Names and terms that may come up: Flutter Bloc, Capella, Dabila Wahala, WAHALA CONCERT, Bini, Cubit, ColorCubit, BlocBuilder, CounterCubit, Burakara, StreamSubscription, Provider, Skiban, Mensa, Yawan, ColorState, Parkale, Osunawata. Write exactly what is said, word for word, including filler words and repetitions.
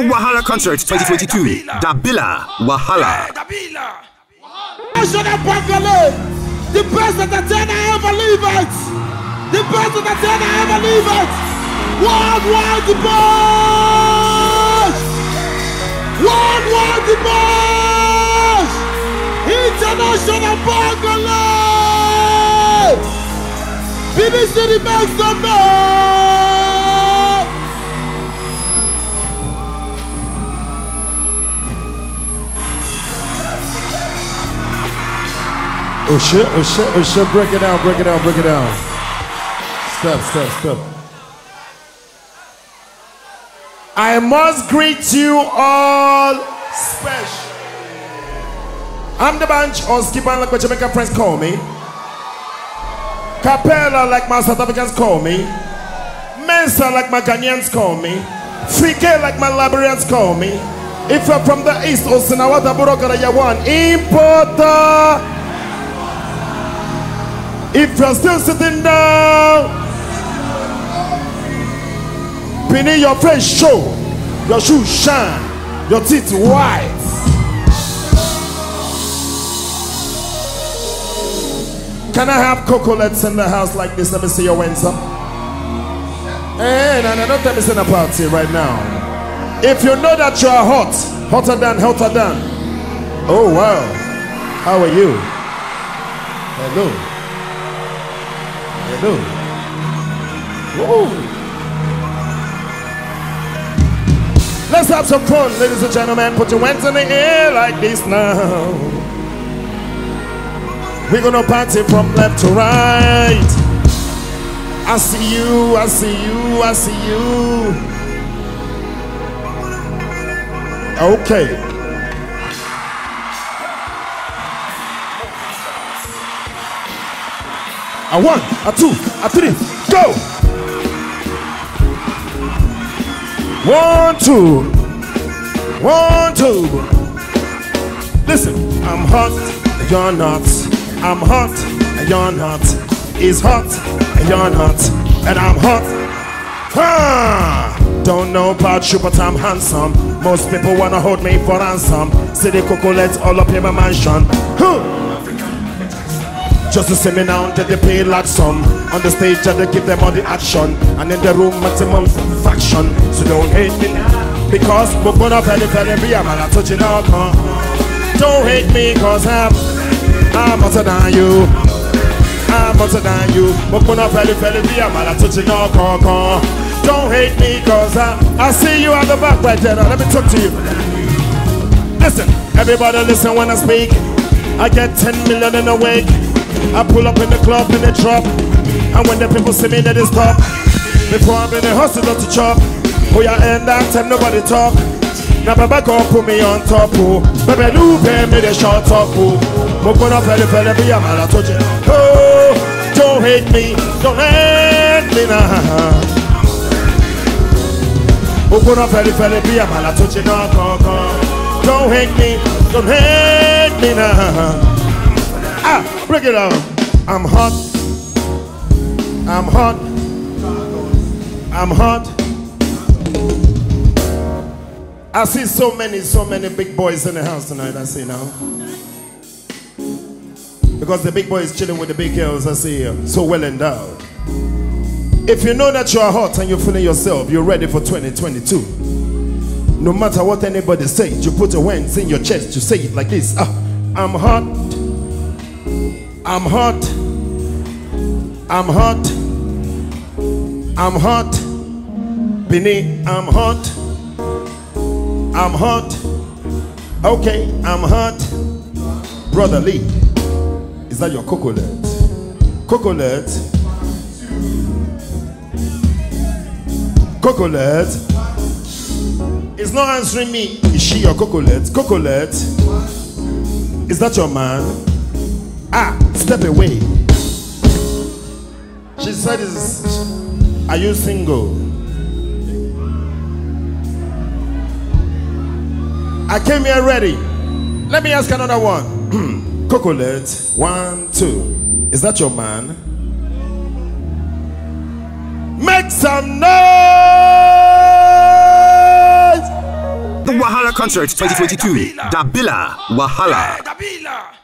The Wahala Concert twenty twenty-two. Dabila Wahala. Parkale, the best entertainer ever Levites. The best entertainer ever Levites. One world the boss. One world the boss. International Parkale. Bini City makes the noise. Oh shit, oh shit, oh shit, break it down, break it down, break it down. Step, step, step. I must greet you all special. I'm the bunch or Skiban like my Jamaican friends call me. Capella like my South Africans call me. Mensa like my Ghanaians call me. Frike like my Liberians call me. If you're from the East, Osunawata, Burakara, Yawan, importer. If you're still sitting down, Bini, your face show, your shoes shine, your teeth white. Can I have coconuts in the house like this? Let me see your hands up. Hey, no, no, don't tell me sing a party right now. If you know that you are hot, hotter than, hotter than. Oh wow, how are you? Hello. Hello. Woo. Let's have some fun, ladies and gentlemen. Put your hands in the air like this now. We're gonna party from left to right. I see you, I see you, I see you. Okay. A one, a two, a three, go! One, two, one, two. Listen, I'm hot, you're not. I'm hot, you're not. It's hot, you're not. And I'm hot. Ah! Don't know about you, but I'm handsome. Most people wanna hold me for ransom. See the coconuts all up in my mansion. Huh. Just to see me now, that they pay like some. On the stage, that they give them all the action. And in the room, maximum faction. So don't hate me now, because we're gonna very, very be a man. I touch it up. Don't hate me, cause I'm I'm better than you. I'm better than you. We're gonna very, very be a man. I touch it up. Don't hate me, cause I I see you at the back right there. Now let me talk to you. Listen, everybody listen when I speak. I get ten million in a week. I pull up in the club and they drop. And when the people see me, they just stop. Before I'm in the hustle, not to chop. Oh, yeah, and that time nobody talk. Now, Baba go put me on top, oh. Baby, do pay me the short top, oh. But when I'm ready, baby, I'm out of touch. Oh, don't hate me, don't hate me now. But when I'm ready, baby, I'm out of touch. Don't hate me, don't hate me now. Ah, break it down. I'm hot. I'm hot. I'm hot. I see so many, so many big boys in the house tonight. I see now. Because the big boy is chilling with the big girls. I see you. So well endowed. If you know that you are hot and you're feeling yourself, you're ready for twenty twenty-two. No matter what anybody says, you put your hands in your chest. You say it like this. Ah, I'm hot. I'm hot, I'm hot, I'm hot, Bini, I'm hot, I'm hot, okay, I'm hot. Brother Lee, is that your coconut? Coconut? Coconut? It's not answering me, is she your coconut? Coconut? Is that your man? Ah, step away. She said, are you single? I came here ready. Let me ask another one. Coconut, one, two. Is that your man? Make some noise! the Wahala Concert twenty twenty-two. Dabila Wahala.